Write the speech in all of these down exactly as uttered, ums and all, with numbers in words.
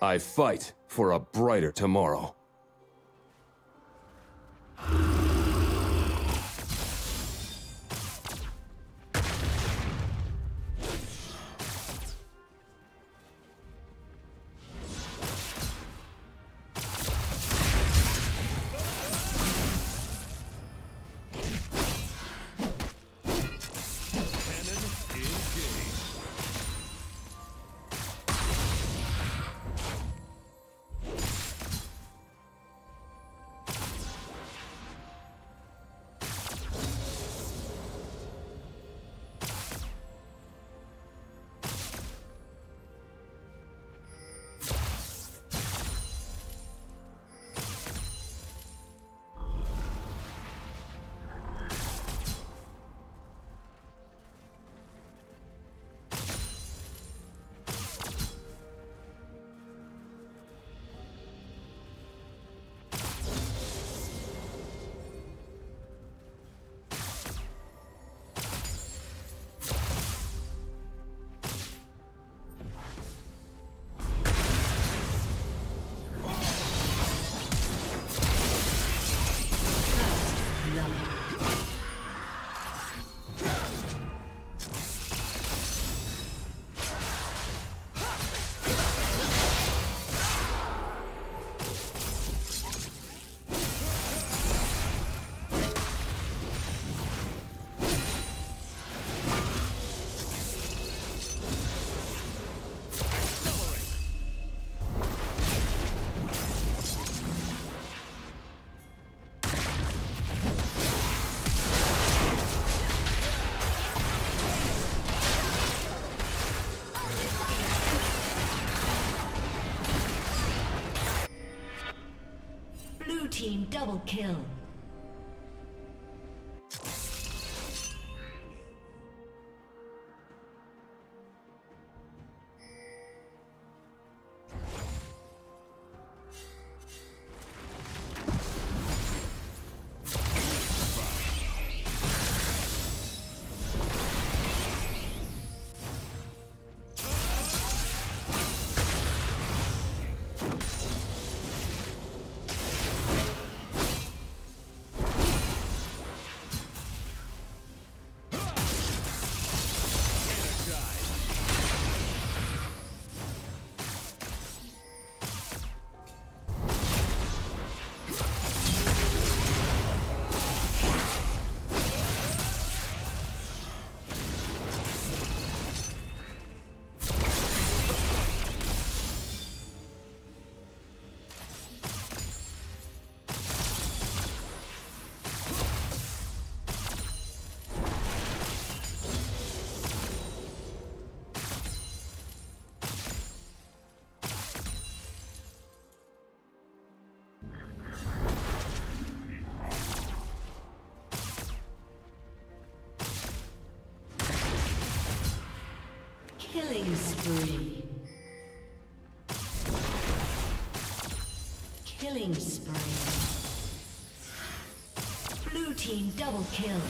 I fight for a brighter tomorrow. Team double kill. Killing spree. Killing spree. Blue team double kill.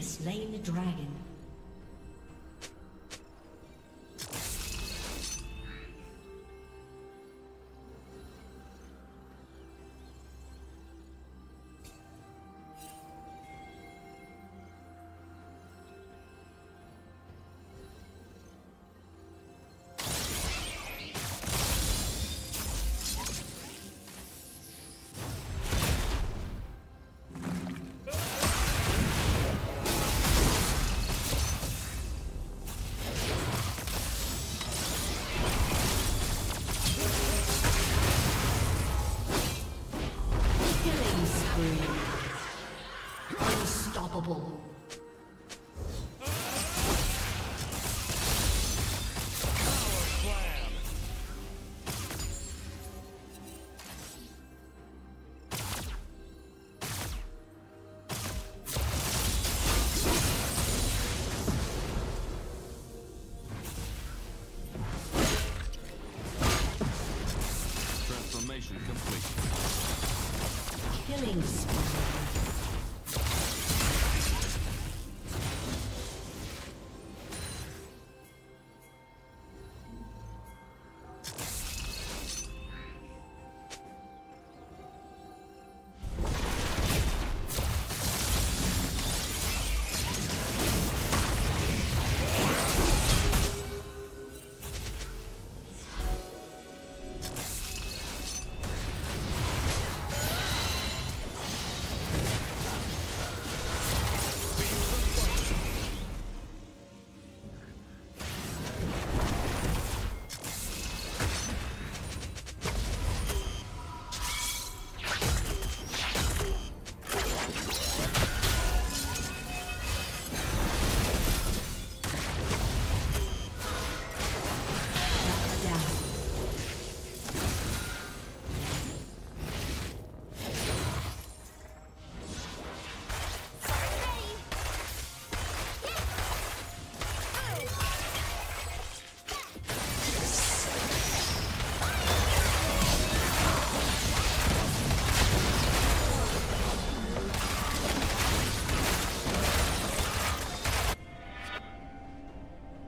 Slain the dragon. Unstoppable. Transformation complete. Killing spree.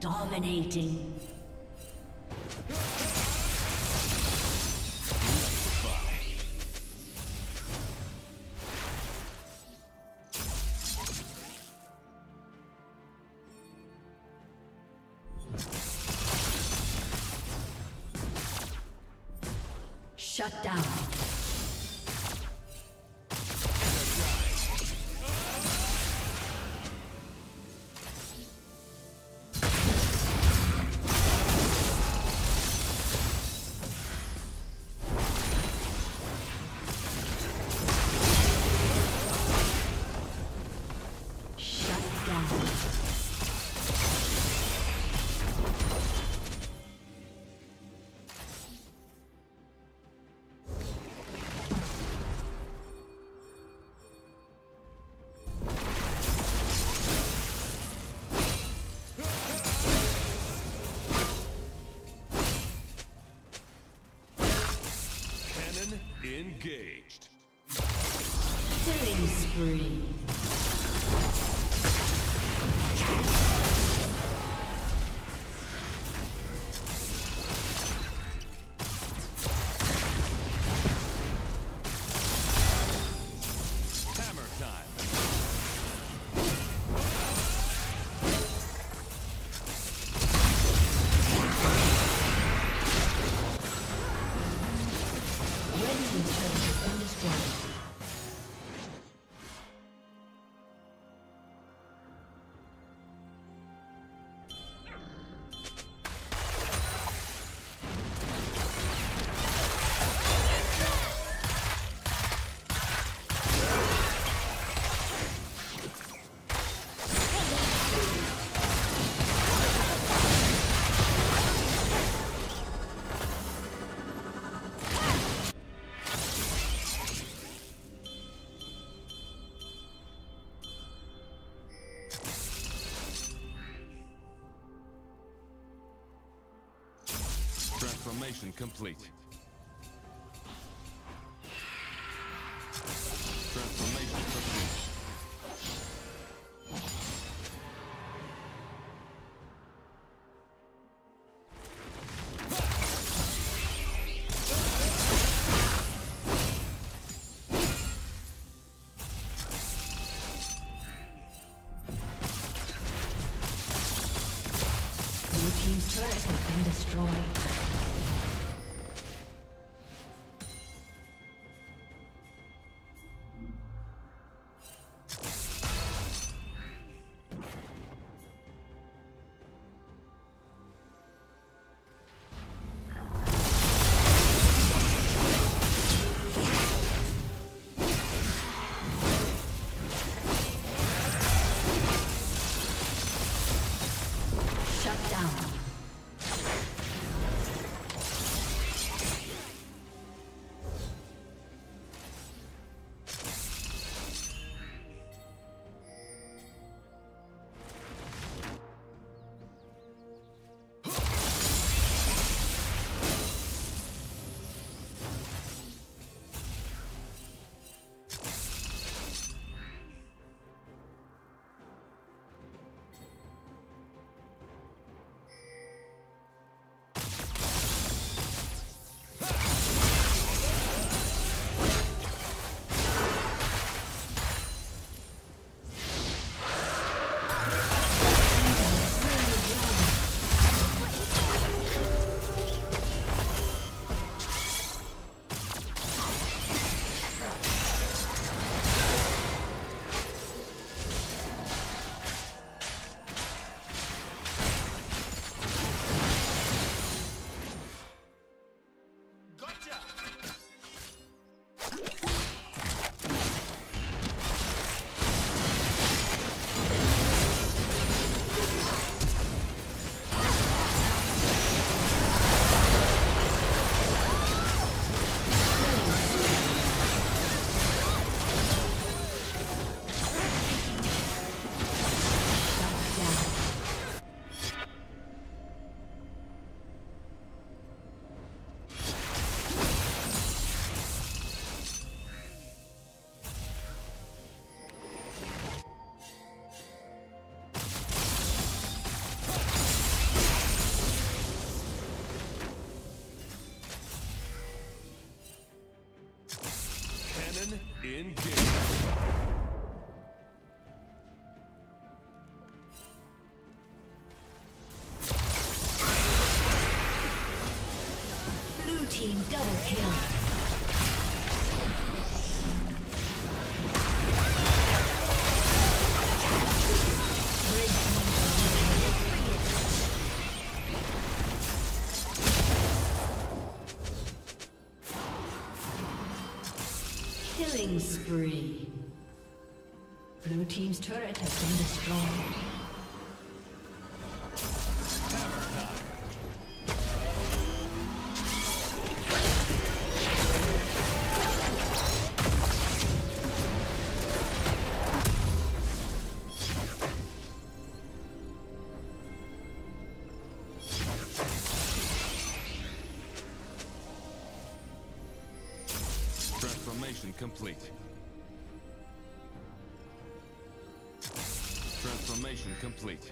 Dominating. Shut down. Engaged. Killing spree. Hammer time. Transformation complete. Transformation complete. In blue team double kill. Spree. Blue team's turret has been destroyed. Complete. Transformation complete.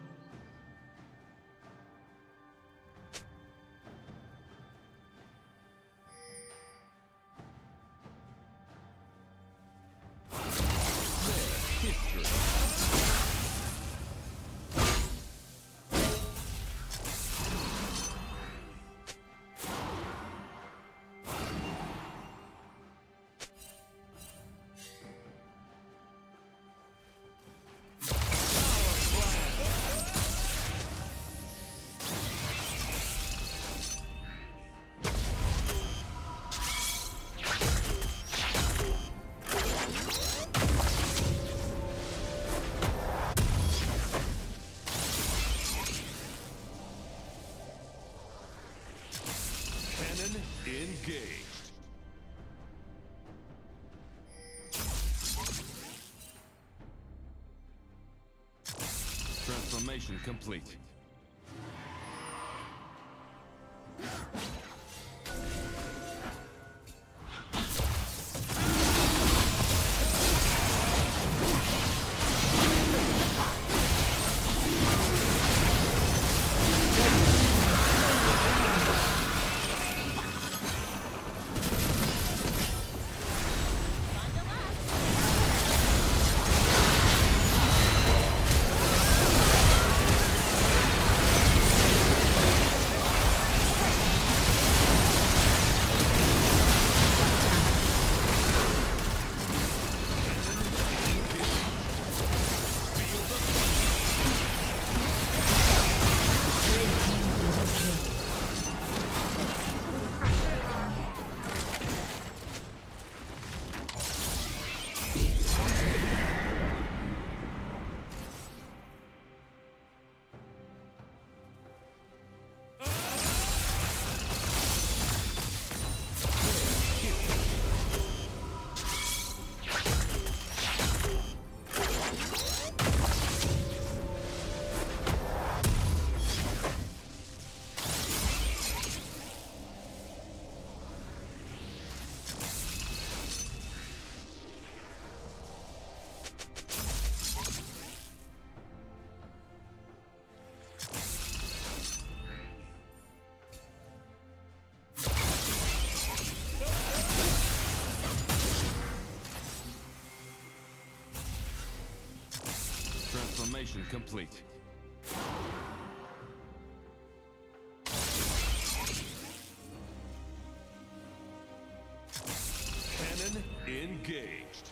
Engaged. Transformation complete. Transformation complete. Cannon engaged.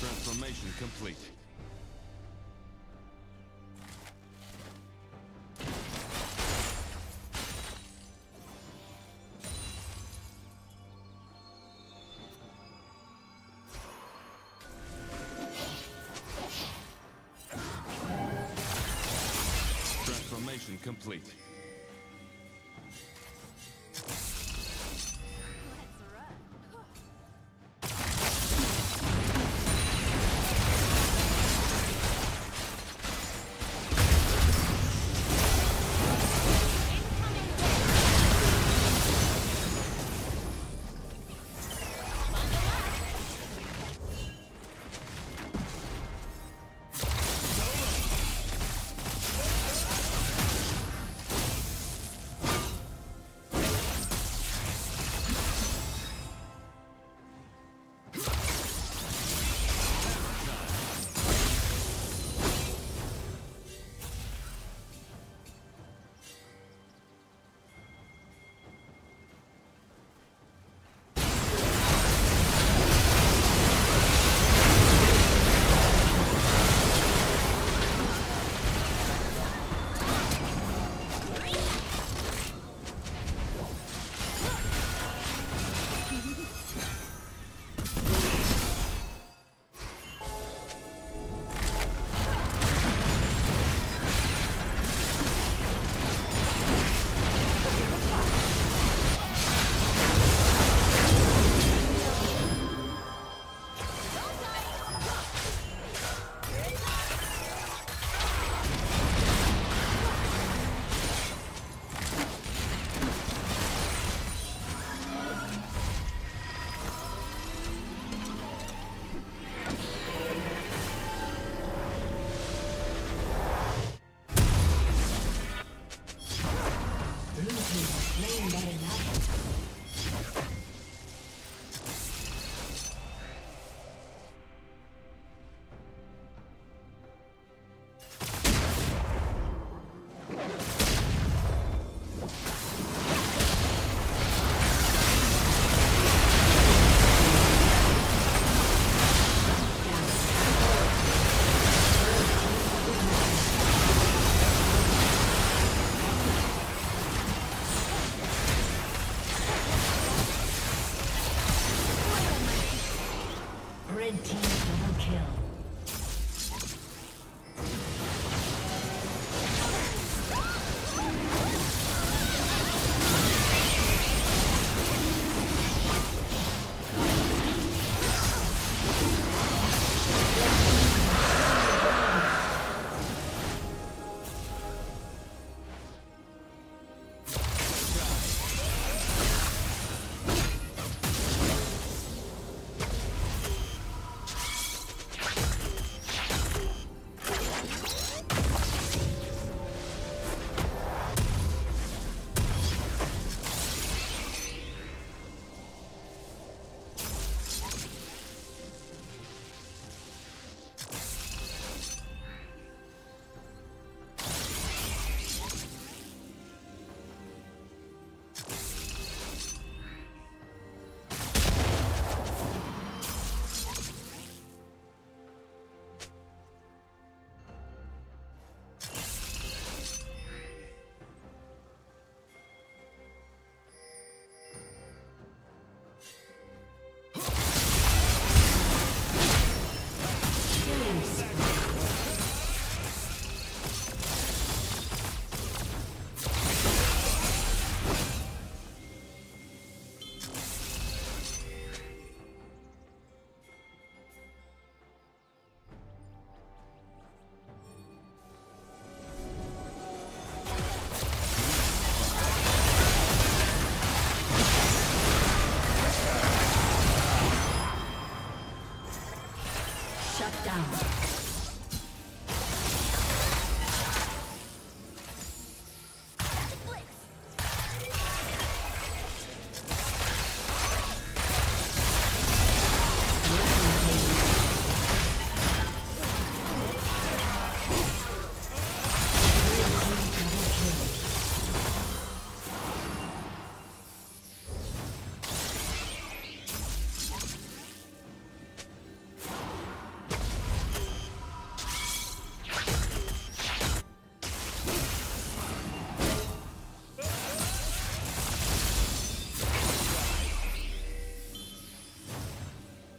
Transformation complete. Transformation complete.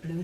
Blue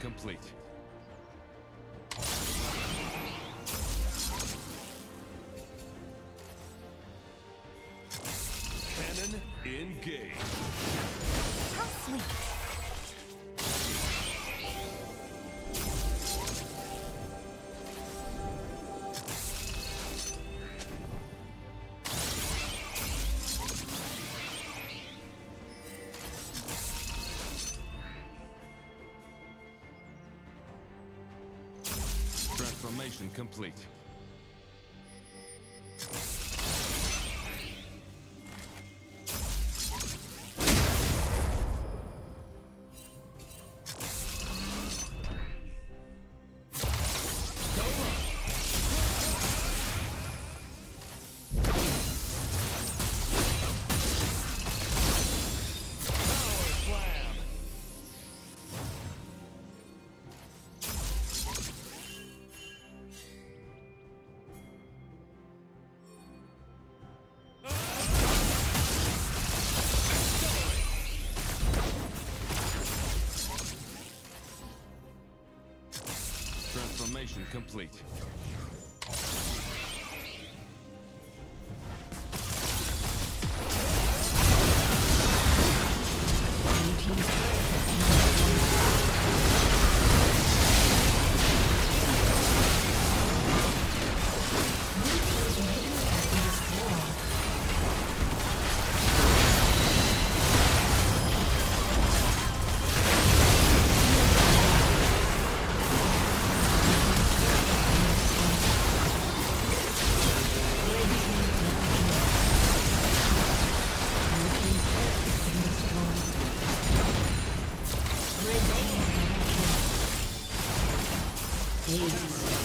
Complete. Complete. Cannon engaged. How sweet. Transformation complete. Transformation complete. Yes.